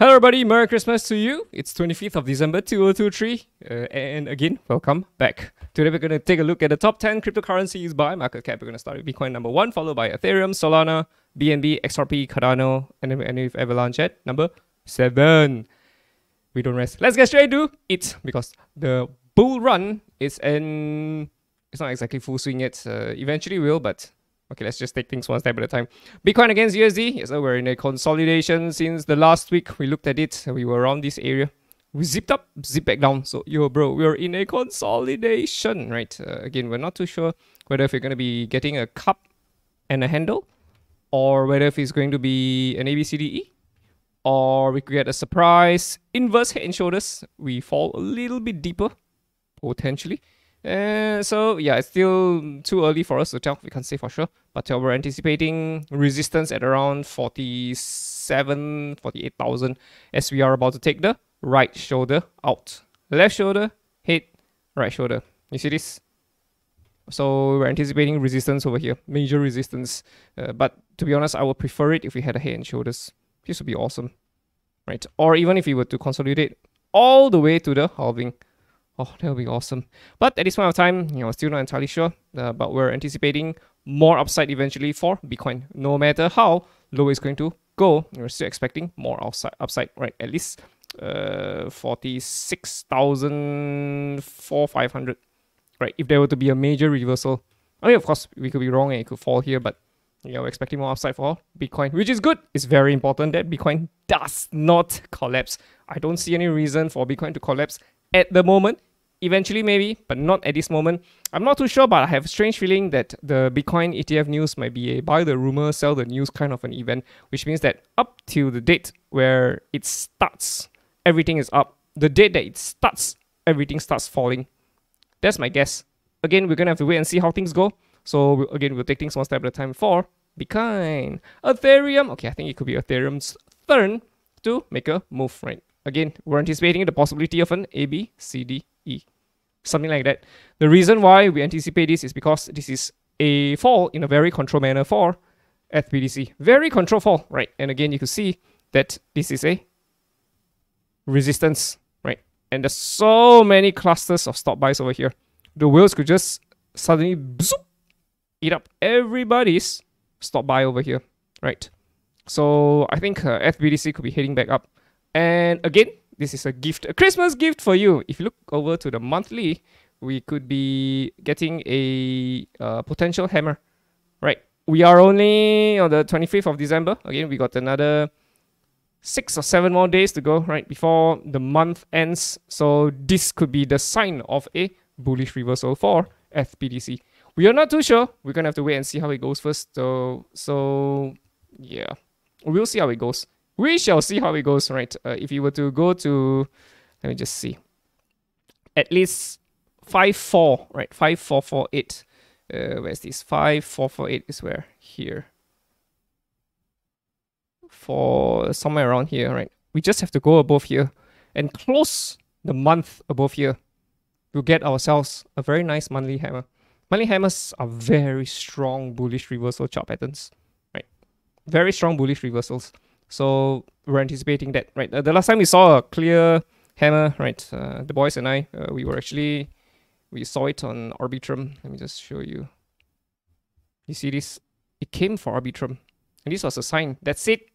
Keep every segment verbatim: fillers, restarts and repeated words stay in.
Hello everybody, Merry Christmas to you. It's twenty-fifth of December two thousand twenty-three uh, and again, welcome back. Today we're going to take a look at the top ten cryptocurrencies by market cap. We're going to start with Bitcoin number one, followed by Ethereum, Solana, B N B, X R P, Cardano, and then we end with Avalanche at number seven. We don't rest. Let's get straight to it because the bull run is in... It's not exactly full swing yet. Uh, eventually will, but... Okay, let's just take things one step at a time. Bitcoin against U S D. Yes, so we're in a consolidation since the last week. We looked at it. We were around this area. We zipped up, zipped back down. So, yo, bro, we're in a consolidation, right? Uh, again, we're not too sure whether if we're going to be getting a cup and a handle or whether if it's going to be an A B C D E or we could get a surprise inverse head and shoulders. We fall a little bit deeper, potentially. Uh, so yeah, it's still too early for us to tell. We can't say for sure, but uh, we're anticipating resistance at around forty-seven, forty-eight thousand as we are about to take the right shoulder out. Left shoulder, head, right shoulder. You see this? So we're anticipating resistance over here, major resistance. Uh, but to be honest, I would prefer it if we had a head and shoulders. This would be awesome, right? Or even if we were to consolidate all the way to the halving. Oh, that would be awesome. But at this point of time, you know, still not entirely sure. Uh, but we're anticipating more upside eventually for Bitcoin. No matter how low it's going to go, we're still expecting more upside, upside right? At least uh, forty-six thousand four hundred, right? If there were to be a major reversal. I mean, of course, we could be wrong and it could fall here. But, you know, we're expecting more upside for Bitcoin, which is good. It's very important that Bitcoin does not collapse. I don't see any reason for Bitcoin to collapse at the moment. Eventually maybe, but not at this moment. I'm not too sure, but I have a strange feeling that the Bitcoin E T F news might be a buy the rumor, sell the news kind of an event, which means that up till the date where it starts, everything is up. The date that it starts, everything starts falling. That's my guess. Again, we're going to have to wait and see how things go. So we'll, again, we'll take things one step at a time for Bitcoin. Ethereum. Okay, I think it could be Ethereum's turn to make a move, right? Again, we're anticipating the possibility of an A, B, C, D, E. Something like that. The reason why we anticipate this is because this is a fall in a very controlled manner for F B D C. Very controlled fall, right? And again, you can see that this is a resistance, right? And there's so many clusters of stop buys over here. The whales could just suddenly zoop, eat up everybody's stop buy over here, right? So I think uh, F B D C could be heading back up. And again, this is a gift, a Christmas gift for you. If you look over to the monthly, we could be getting a uh, potential hammer, right? We are only on the twenty-fifth of December. Again, we got another six or seven more days to go, right? Before the month ends. So this could be the sign of a bullish reversal for F B D C. We are not too sure. We're going to have to wait and see how it goes first. So, so yeah, we'll see how it goes. We shall see how it goes, right? Uh, if you were to go to, let me just see, at least five four, right? five four four eight. Uh, where's this? five four four eight is where? Here. For somewhere around here, right? We just have to go above here and close the month above here to get ourselves a very nice monthly hammer. Monthly hammers are very strong bullish reversal chart patterns, right? Very strong bullish reversals. So we're anticipating that, right? Uh, the last time we saw a clear hammer, right? Uh, the boys and I, uh, we were actually, we saw it on Arbitrum. Let me just show you. You see this? It came for Arbitrum. And this was a sign. That's it.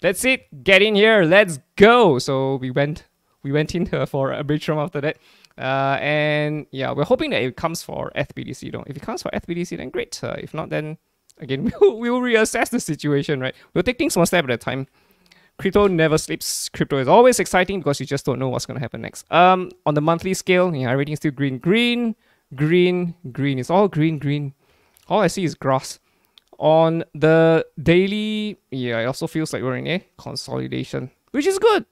That's it. Get in here. Let's go. So we went, we went in uh, for Arbitrum after that. Uh, and yeah, we're hoping that it comes for F B D C though. If it comes for F B D C, then great. Uh, if not, then again, we'll, we'll reassess the situation, right? We'll take things one step at a time. Crypto never sleeps. Crypto is always exciting because you just don't know what's going to happen next. Um, on the monthly scale, yeah, everything's still green, green, green, green. It's all green, green. All I see is grass. On the daily, yeah, it also feels like we're in a consolidation, which is good,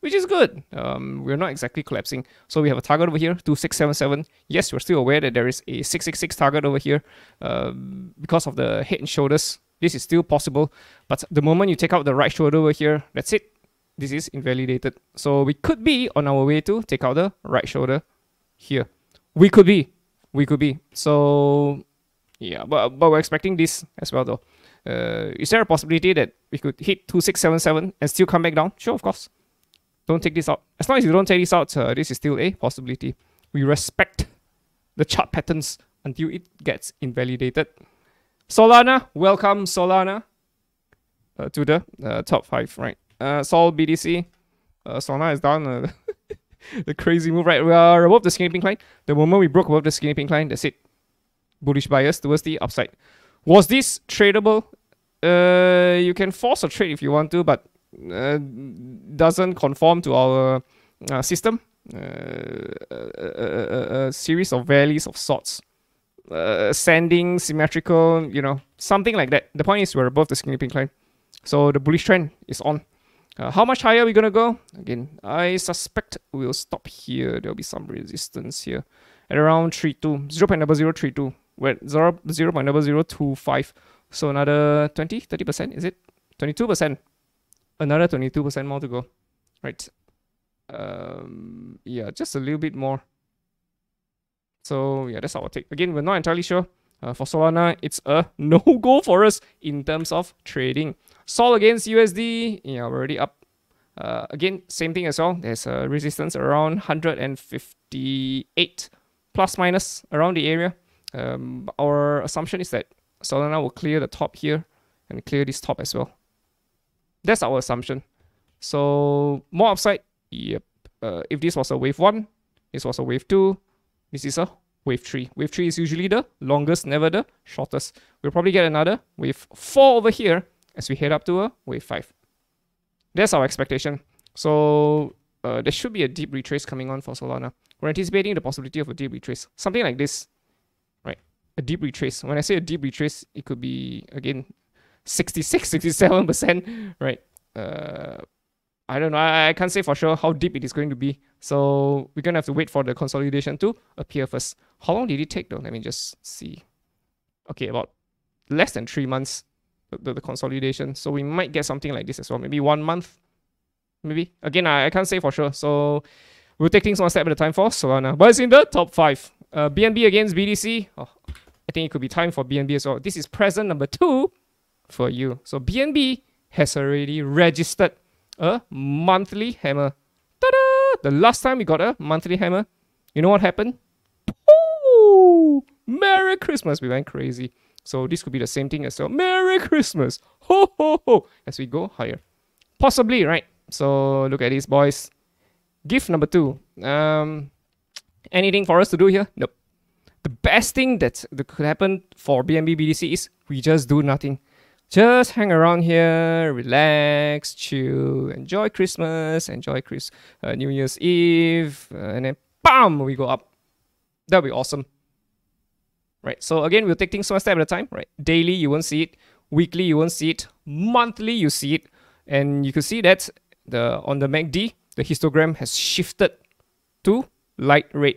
which is good. Um, we're not exactly collapsing. So we have a target over here, two six seven seven. Yes, we're still aware that there is a six six six target over here uh, because of the head and shoulders. This is still possible, but the moment you take out the right shoulder over here, that's it. This is invalidated. So we could be on our way to take out the right shoulder here. We could be. We could be. So, yeah, but, but we're expecting this as well, though. Uh, is there a possibility that we could hit two six seven seven and still come back down? Sure, of course. Don't take this out. As long as you don't take this out, uh, this is still a possibility. We respect the chart patterns until it gets invalidated. Solana, welcome Solana uh, to the uh, top five, right? Uh, Sol B D C, uh, Solana is down. Uh, the crazy move, right? We are above the skinny pink line. The moment we broke above the skinny pink line, that's it. Bullish bias towards the upside. Was this tradable? Uh, you can force a trade if you want to, but uh, doesn't conform to our uh, system. Uh, a, a, a, a series of valleys of sorts. Uh, ascending, symmetrical, you know, something like that. The point is we're above the skinny pink line. So the bullish trend is on. Uh, how much higher are we going to go? Again, I suspect we'll stop here. There'll be some resistance here at around three two, zero point zero zero three two. We're at zero point zero zero two five. So another twenty, thirty percent, is it? twenty-two percent. Another twenty-two percent more to go. Right. Um, yeah, just a little bit more. So yeah, that's our take. Again, we're not entirely sure. Uh, for Solana, it's a no-go for us in terms of trading. Sol against U S D, yeah, we're already up. Uh, again, same thing as well. There's a resistance around one fifty-eight, plus minus around the area. Um, our assumption is that Solana will clear the top here and clear this top as well. That's our assumption. So more upside, yep. Uh, if this was a wave one, this was a wave two, this is a wave three. Wave three is usually the longest, never the shortest. We'll probably get another wave four over here as we head up to a wave five. That's our expectation. So uh, there should be a deep retrace coming on for Solana. We're anticipating the possibility of a deep retrace. Something like this, right? A deep retrace. When I say a deep retrace, it could be, again, sixty-six, sixty-seven percent, right? Uh, I don't know. I, I can't say for sure how deep it is going to be. So we're going to have to wait for the consolidation to appear first. How long did it take though? Let me just see. Okay, about less than three months. The, the consolidation, so we might get something like this as well. Maybe one month, maybe. Again, I, I can't say for sure. So we'll take things one step at a time for Solana. But it's in the top five. Uh, B N B against B D C. Oh, I think it could be time for B N B as well. This is present number two for you. So B N B has already registered a monthly hammer. Ta-da! The last time we got a monthly hammer, you know what happened? Ooh, Merry Christmas! We went crazy. So this could be the same thing as well. Merry Christmas! Ho, ho, ho! As we go higher. Possibly, right? So look at this, boys. Gift number two. Um, anything for us to do here? Nope. The best thing that could happen for B N B B D C is we just do nothing. Just hang around here, relax, chill, enjoy Christmas, enjoy Chris, uh, New Year's Eve, uh, and then bam, we go up. That would be awesome. Right, so again, we'll take things one step at a time, right? Daily, you won't see it. Weekly, you won't see it. Monthly, you see it. And you can see that the on the M A C D, the histogram has shifted to light red.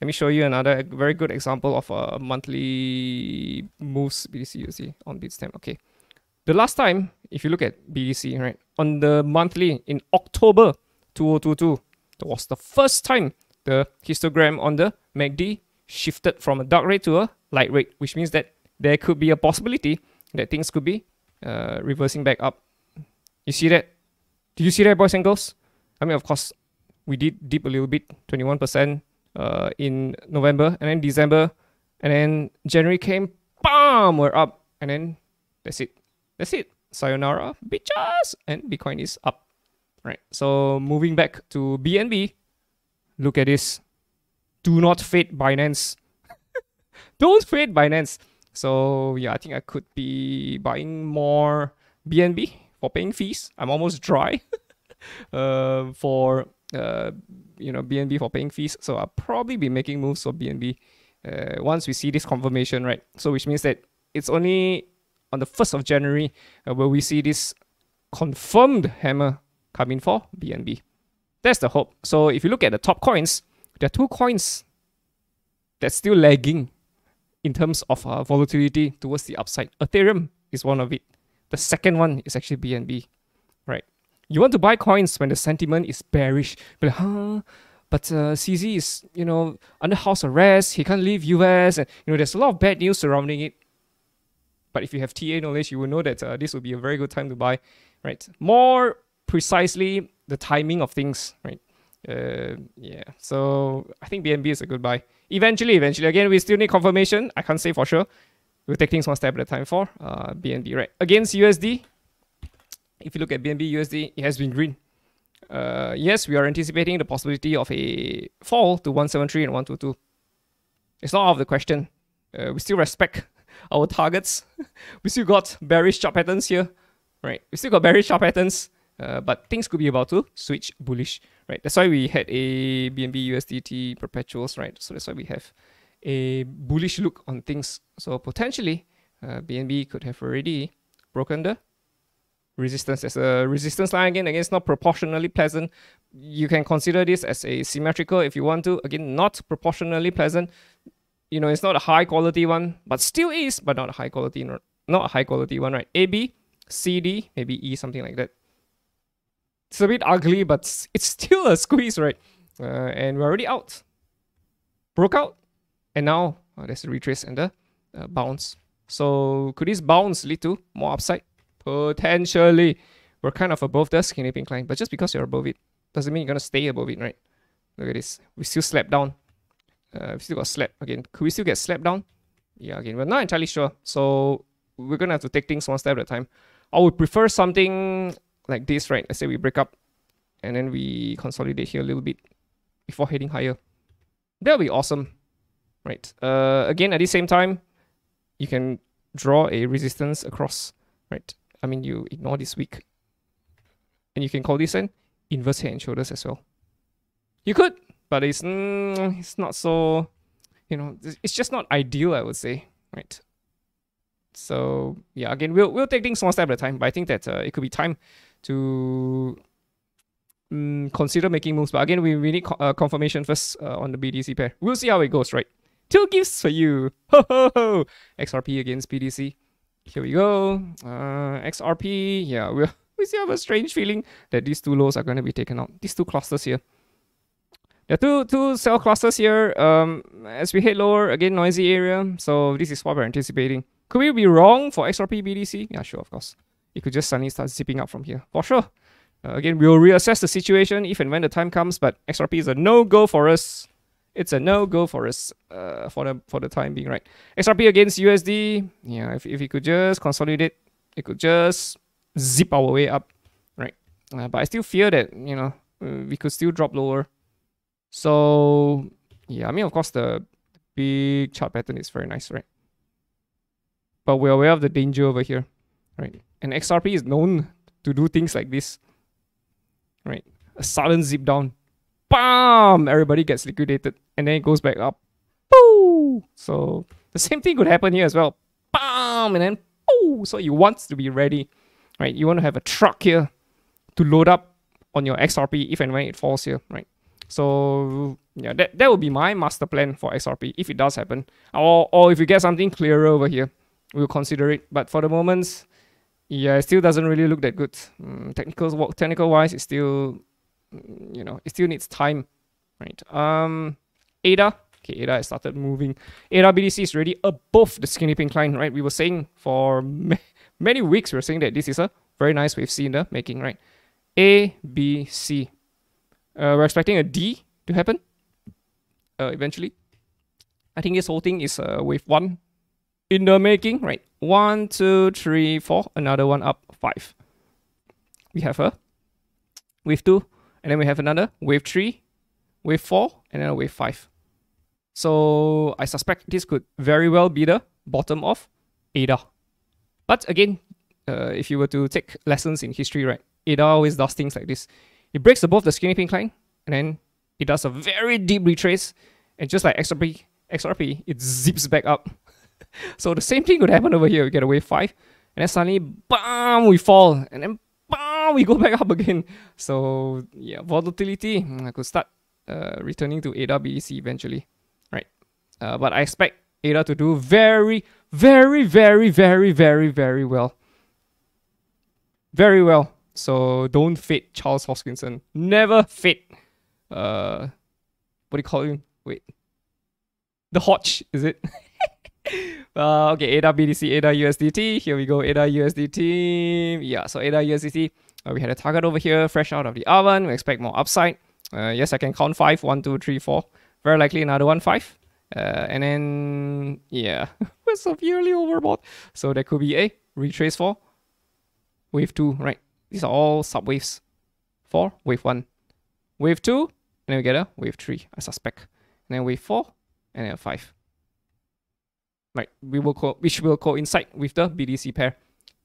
Let me show you another very good example of a monthly moves B D C U S D on Bitstamp. Okay, the last time, if you look at B D C, right, on the monthly in October two thousand twenty-two, that was the first time the histogram on the M A C D shifted from a dark red to a light red, which means that there could be a possibility that things could be uh, reversing back up. You see that? Do you see that, boys and girls? I mean, of course, we did dip a little bit, twenty-one percent uh, in November, and then December, and then January came, bam, we're up, and then that's it. That's it. Sayonara, bitches! And Bitcoin is up. Right, so moving back to B N B, look at this. Do not fade Binance. Don't fade Binance. So yeah, I think I could be buying more B N B for paying fees. I'm almost dry uh, for uh, you know, B N B for paying fees. So I'll probably be making moves for B N B uh, once we see this confirmation, right? So which means that it's only on the first of January uh, where we see this confirmed hammer come in for B N B. That's the hope. So if you look at the top coins, there are two coins that's still lagging in terms of uh, volatility towards the upside. Ethereum is one of it. The second one is actually B N B, right? You want to buy coins when the sentiment is bearish, but huh? But uh, C Z is, you know, under house arrest. He can't leave U S, and you know there's a lot of bad news surrounding it. But if you have T A knowledge, you will know that uh, this would be a very good time to buy, right? More precisely, the timing of things, right? Uh, yeah, so I think B N B is a good buy. Eventually, eventually. Again, we still need confirmation. I can't say for sure. We'll take things one step at a time for uh, B N B, right? Against U S D, if you look at B N B, U S D, it has been green. Uh, yes, we are anticipating the possibility of a fall to one seventy-three and one twenty-two. It's not out of the question. Uh, we still respect our targets. We still got bearish chart patterns here, right? We still got bearish chart patterns, uh, but things could be about to switch bullish, right? That's why we had a B N B U S D T perpetuals, right? So that's why we have a bullish look on things. So potentially, uh, B N B could have already broken the resistance. There's a resistance line again. Again, it's not proportionally pleasant. You can consider this as a symmetrical if you want to. Again, not proportionally pleasant. You know, it's not a high quality one, but still is, but not a high quality, not a high quality one, right? A B, C D, maybe E, something like that. It's a bit ugly, but it's still a squeeze, right? Uh, and we're already out. Broke out. And now uh, there's a retrace and a uh, bounce. So could this bounce lead to more upside? Potentially. We're kind of above the skinny pink line, but just because you're above it doesn't mean you're going to stay above it, right? Look at this. We still slapped down. Uh, we still got slapped again. Could we still get slapped down? Yeah, again, we're not entirely sure. So we're going to have to take things one step at a time. I would prefer something like this, right? Let's say we break up and then we consolidate here a little bit before heading higher. That'll be awesome, right? Uh, again, at the same time, you can draw a resistance across, right? I mean, you ignore this week. And you can call this an inverse head and shoulders as well. You could, but it's, mm, it's not so, you know, it's just not ideal, I would say, right? So, yeah, again, we'll, we'll take things one step at a time, but I think that uh, it could be time to mm, consider making moves. But again, we, we need co uh, confirmation first uh, on the B D C pair. We'll see how it goes, right? Two gifts for you! Ho ho ho! X R P against B D C. Here we go. Uh, X R P, yeah, we'll, we still have a strange feeling that these two lows are going to be taken out. These two clusters here. There are two, two cell clusters here. Um, as we head lower, again, noisy area. So this is what we're anticipating. Could we be wrong for X R P B D C? Yeah, sure, of course. It could just suddenly start zipping up from here. For sure. Uh, again, we'll reassess the situation if and when the time comes, but X R P is a no-go for us. It's a no-go for us uh, for the for the time being, right? X R P against U S D. Yeah, if, if it could just consolidate, it could just zip our way up, right? Uh, but I still fear that, you know, we could still drop lower. So, yeah, I mean, of course, the big chart pattern is very nice, right? But we're aware of the danger over here, right? And X R P is known to do things like this, right? A sudden zip down. Bam! Everybody gets liquidated. And then it goes back up. Boo! So the same thing could happen here as well. Bam! And then boo! So you want to be ready, right? You want to have a truck here to load up on your X R P if and when it falls here, right? So yeah, that, that would be my master plan for X R P if it does happen. Or, or if you get something clearer over here, we'll consider it. But for the moment, yeah, it still doesn't really look that good. Mm, technical, technical wise, it's still... you know, it still needs time, right? Um, A D A, okay, A D A has started moving. A D A B D C is already above the skinny pink line, right? We were saying for ma many weeks, we were saying that this is a very nice wave C in the making, right? A, B, C. Uh, we're expecting a D to happen uh, eventually. I think this whole thing is uh, wave one in the making, right? One, two, three, four, another one up, five. We have a wave two. And then we have another wave three, wave four, and then a wave five. So I suspect this could very well be the bottom of A D A. But again, uh, if you were to take lessons in history, right? A D A always does things like this. It breaks above the skinny pink line, and then it does a very deep retrace. And just like X R P, X R P it zips back up. So the same thing could happen over here. We get a wave five, and then suddenly, bam, we fall. And then we go back up again. So yeah, volatility I could start uh, returning to A D A B D C eventually, right? Uh, but I expect A D A to do very, very, very, very, very, very well. Very well. So don't fade Charles Hoskinson. Never fade. Uh, what do you call him? Wait, the Hodge, is it? uh, okay, A D A B D C, A D A U S D T. Here we go, A D A U S D T. Yeah, so A D A U S D T. Uh, we had a target over here, fresh out of the oven. We expect more upside. Uh, yes, I can count five. One, two, three, four. Very likely another one, five. Uh, and then, yeah, we're severely overbought. So there could be a retrace for wave two, right? These are all subwaves for wave one. Wave two, and then we get a wave three, I suspect. And then wave four, and then five. Right, we will co which will coincide with the B D C pair.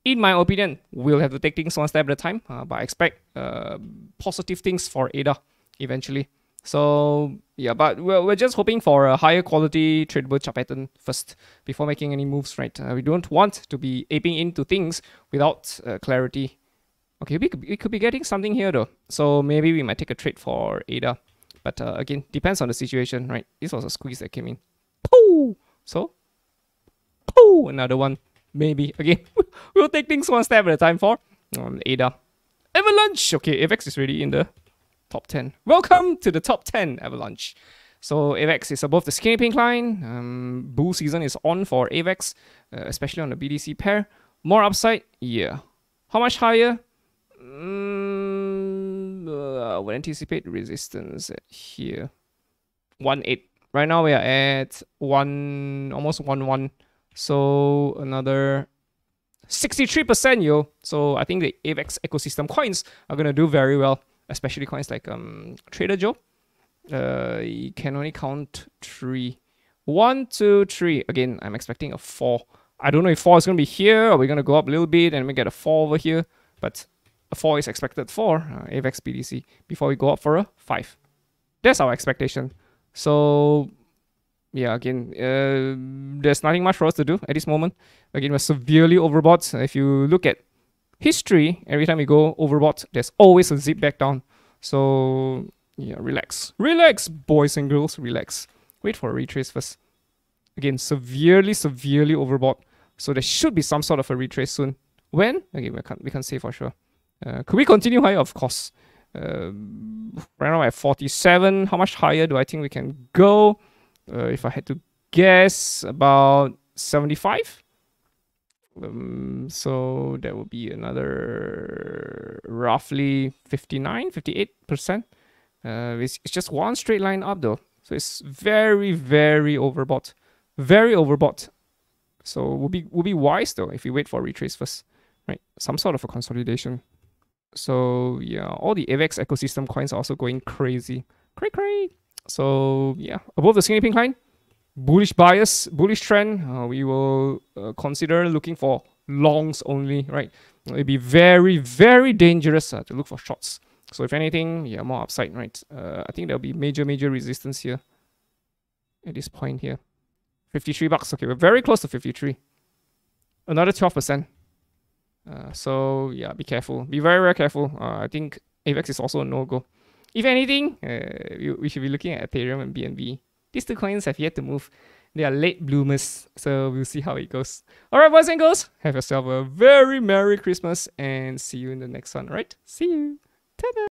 In my opinion, we'll have to take things one step at a time, uh, but I expect uh, positive things for A D A eventually. So yeah, but we're, we're just hoping for a higher quality tradable chart pattern first before making any moves, right? Uh, we don't want to be aping into things without uh, clarity. Okay, we could, we could be getting something here though. So maybe we might take a trade for A D A. But uh, again, depends on the situation, right? This was a squeeze that came in. Pooh! So, pooh! Another one. Maybe. Again, we'll take things one step at a time for um, A D A. Avalanche! Okay, A V A X is really in the top ten. Welcome to the top ten, Avalanche. So A V A X is above the skinny pink line. Um, bull season is on for A V A X, uh, especially on the B D C pair. More upside? Yeah. How much higher? Mm, uh, I would anticipate resistance here. one eight. Right now we are at one, almost one one. So another sixty-three percent, yo. So I think the A V A X ecosystem coins are gonna do very well, especially coins like um Trader Joe. Uh, you can only count three. One, two, three. Again, I'm expecting a four. I don't know if four is gonna be here, or we're gonna go up a little bit and we get a four over here, but a four is expected for uh, A V A X B D C before we go up for a five. That's our expectation. So yeah, again, uh, there's nothing much for us to do at this moment. Again, we're severely overbought. If you look at history, every time we go overbought, there's always a zip back down. So yeah, relax. Relax, boys and girls, relax. Wait for a retrace first. Again, severely, severely overbought. So there should be some sort of a retrace soon. When? Okay, we can't, we can't say for sure. Uh, could we continue higher? Of course. Uh, right now at forty-seven. How much higher do I think we can go? Uh, if I had to guess, about seventy-five. Um, so that would be another roughly fifty-nine, fifty-eight percent. Uh, it's, it's just one straight line up though. So it's very, very overbought. Very overbought. So we'll be, we'll be wise though if we wait for a retrace first. Right? Some sort of a consolidation. So yeah, all the A V A X ecosystem coins are also going crazy. Cray cray. So yeah, above the skinny pink line, bullish bias, bullish trend. Uh, we will uh, consider looking for longs only, right? It'd be very, very dangerous uh, to look for shorts. So if anything, yeah, more upside, right? Uh, I think there'll be major, major resistance here at this point here. fifty-three bucks. Okay, we're very close to fifty-three. Another twelve percent. Uh, so yeah, be careful. Be very, very careful. Uh, I think A V A X is also a no-go. If anything, uh, we, we should be looking at Ethereum and B N B. These two coins have yet to move. They are late bloomers, so we'll see how it goes. Alright, boys and girls, have yourself a very Merry Christmas and see you in the next one, alright? See you! Ta-da!